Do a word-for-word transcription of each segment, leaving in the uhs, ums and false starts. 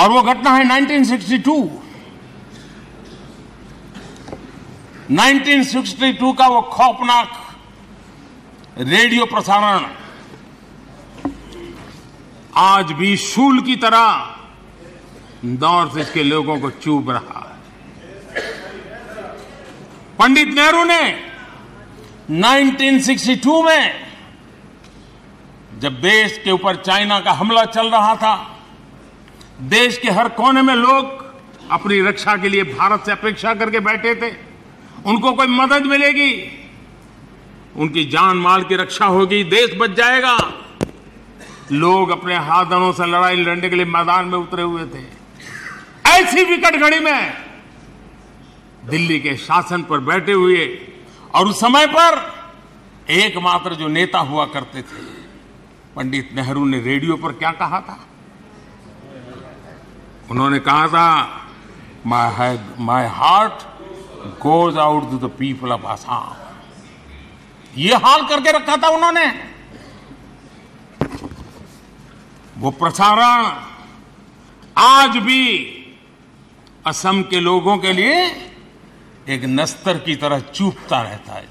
और वो घटना है nineteen sixty two. Nineteen sixty two का वो खौफनाक रेडियो प्रसारण आज भी शूल की तरह नॉर्थ ईस्ट के लोगों को चुभ रहा है। पंडित नेहरू ने नाइनटीन सिक्सटी टू में जब देश के ऊपर चाइना का हमला चल रहा था, देश के हर कोने में लोग अपनी रक्षा के लिए भारत से अपेक्षा करके बैठे थे, उनको कोई मदद मिलेगी, उनकी जान माल की रक्षा होगी, देश बच जाएगा। लोग अपने हाथ धनों से लड़ाई लड़ने के लिए मैदान में उतरे हुए थे। ऐसी विकट घड़ी में दिल्ली के शासन पर बैठे हुए और उस समय पर एकमात्र जो नेता हुआ करते थे पंडित नेहरू ने रेडियो पर क्या कहा था? उन्होंने कहा था, my my heart goes out to the people of Assam. ये हाल करके रखा था उन्होंने। वो प्रसारण आज भी असम के लोगों के लिए एक नस्तर की तरह चूभता रहता है।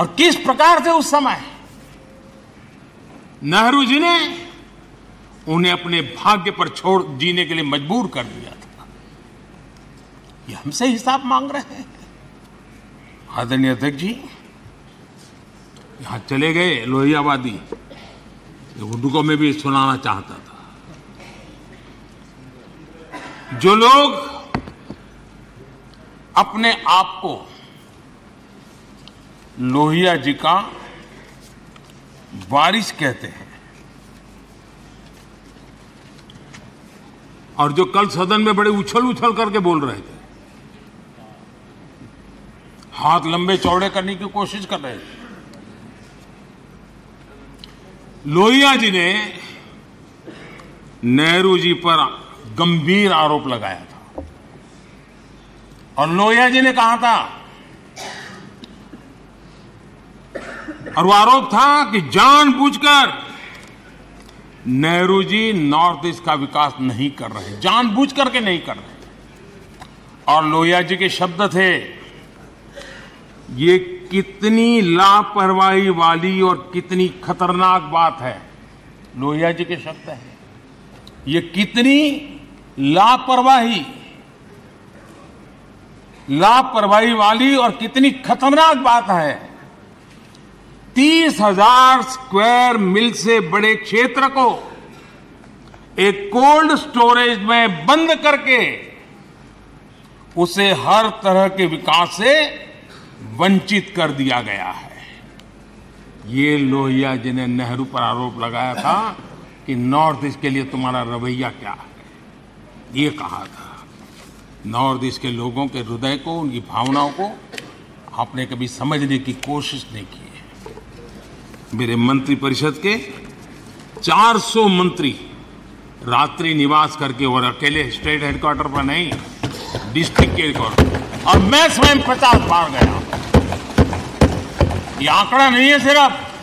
और किस प्रकार से उस समय नेहरू जी ने उन्हें अपने भाग्य पर छोड़ जीने के लिए मजबूर कर दिया था। ये हमसे हिसाब मांग रहे हैं। आदरणीय अध्यक्ष जी यहाँ चले गए लोहियावादी, उनको मैं भी सुनाना चाहता था। जो लोग अपने आप को लोहिया जी का वारिस कहते हैं और जो कल सदन में बड़े उछल उछल करके बोल रहे थे, हाथ लंबे चौड़े करने की कोशिश कर रहे थे, लोहिया जी ने नेहरू जी पर गंभीर आरोप लगाया था। और लोहिया जी ने कहा था, और वो आरोप था कि जानबूझकर नेहरू जी नॉर्थ ईस्ट का विकास नहीं कर रहे, जानबूझ करके नहीं कर रहे। और लोहिया जी के शब्द थे, ये कितनी लापरवाही वाली और कितनी खतरनाक बात है। लोहिया जी के शब्द हैं, ये कितनी लापरवाही लापरवाही वाली और कितनी खतरनाक बात है। तीस हजार स्क्वायर मील से बड़े क्षेत्र को एक कोल्ड स्टोरेज में बंद करके उसे हर तरह के विकास से वंचित कर दिया गया है। ये लोहिया जी ने नेहरू पर आरोप लगाया था कि नॉर्थ ईस्ट के लिए तुम्हारा रवैया क्या है, ये कहा था। नॉर्थ ईस्ट के लोगों के हृदय को, उनकी भावनाओं को आपने कभी समझने की कोशिश नहीं की है। मेरे मंत्रिपरिषद के चार सौ मंत्री रात्रि निवास करके, और अकेले स्टेट हेडक्वार्टर पर नहीं, डिस्ट्रिक्ट के हेडक्वार्टर। और मैं स्वयं पचास बार गया। ये आंकड़ा नहीं है सिर्फ